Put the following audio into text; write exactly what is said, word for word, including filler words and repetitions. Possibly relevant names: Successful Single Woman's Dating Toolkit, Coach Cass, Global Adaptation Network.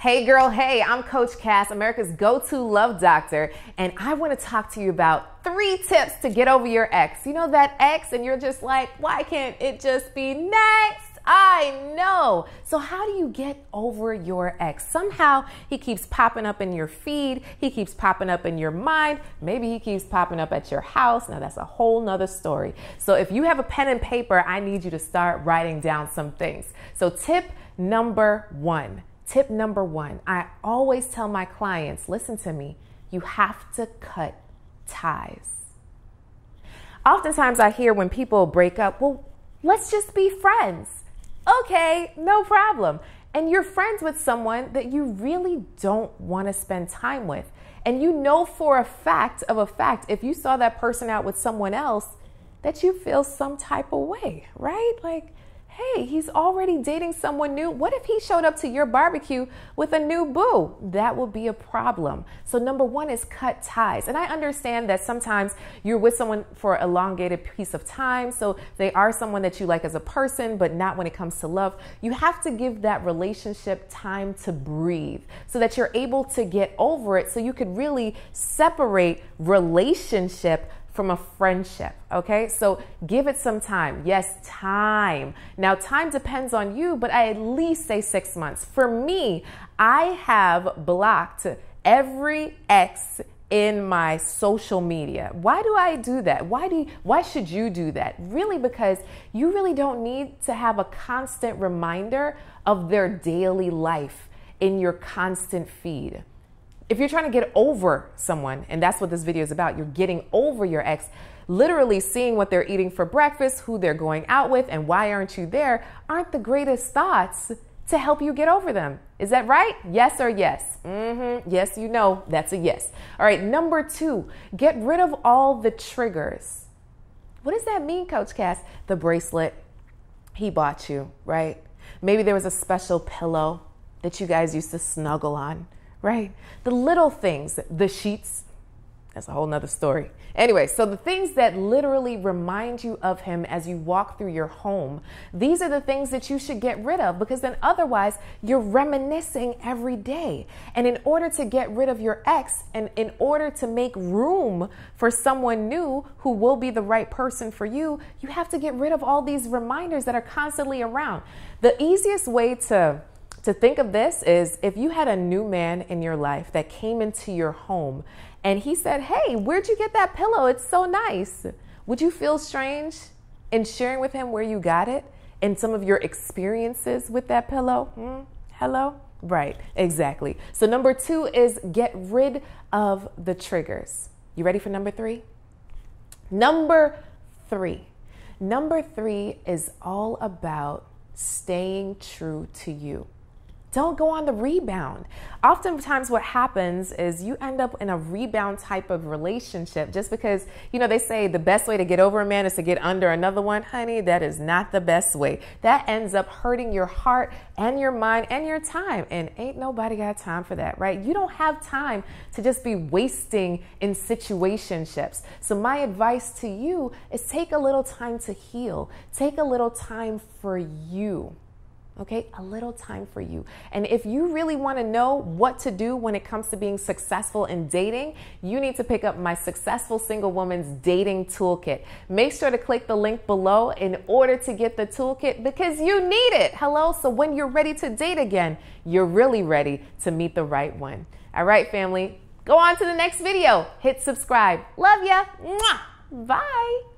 Hey girl, hey, I'm Coach Cass, America's go-to love doctor, and I want to talk to you about three tips to get over your ex. You know that ex and you're just like, why can't it just be next? I know. So how do you get over your ex? Somehow he keeps popping up in your feed, he keeps popping up in your mind, maybe he keeps popping up at your house. Now that's a whole nother story. So if you have a pen and paper, I need you to start writing down some things. So tip number one. Tip number one, I always tell my clients, listen to me, you have to cut ties. Oftentimes I hear when people break up, well, let's just be friends. Okay, no problem. And you're friends with someone that you really don't want to spend time with. And you know for a fact of a fact, if you saw that person out with someone else, that you feel some type of way, right? Like, hey, he's already dating someone new. What if he showed up to your barbecue with a new boo? That would be a problem. So number one is cut ties. And I understand that sometimes you're with someone for an elongated piece of time. So they are someone that you like as a person, but not when it comes to love. You have to give that relationship time to breathe so that you're able to get over it. So you could really separate relationship from a friendship, okay? So give it some time. Yes, time. Now, time depends on you, but I at least say six months. For me, I have blocked every ex in my social media. Why do I do that? Why do you, why should you do that? Really, because you really don't need to have a constant reminder of their daily life in your constant feed. If you're trying to get over someone, and that's what this video is about, you're getting over your ex, literally seeing what they're eating for breakfast, who they're going out with, and why aren't you there, aren't the greatest thoughts to help you get over them. Is that right? Yes or yes? Mm-hmm. Yes, you know, that's a yes. All right, number two, get rid of all the triggers. What does that mean, Coach Cass? The bracelet he bought you, right? Maybe there was a special pillow that you guys used to snuggle on. Right? The little things, the sheets, that's a whole nother story. Anyway, so the things that literally remind you of him as you walk through your home, these are the things that you should get rid of, because then otherwise you're reminiscing every day. And in order to get rid of your ex, and in order to make room for someone new who will be the right person for you, you have to get rid of all these reminders that are constantly around. The easiest way to To think of this is if you had a new man in your life that came into your home and he said, hey, where'd you get that pillow? It's so nice. Would you feel strange in sharing with him where you got it and some of your experiences with that pillow? Hmm? Hello? Right, exactly. So number two is get rid of the triggers. You ready for number three? Number three. Number three is all about staying true to you. Don't go on the rebound. Oftentimes what happens is you end up in a rebound type of relationship just because, you know, they say the best way to get over a man is to get under another one. Honey, that is not the best way. That ends up hurting your heart and your mind and your time. And ain't nobody got time for that, right? You don't have time to just be wasting in situationships. So my advice to you is take a little time to heal. Take a little time for you. Okay, a little time for you. And if you really want to know what to do when it comes to being successful in dating, you need to pick up my Successful Single Woman's Dating Toolkit. Make sure to click the link below in order to get the toolkit, because you need it. Hello? So when you're ready to date again, you're really ready to meet the right one. All right, family, go on to the next video. Hit subscribe. Love ya. Mwah. Bye.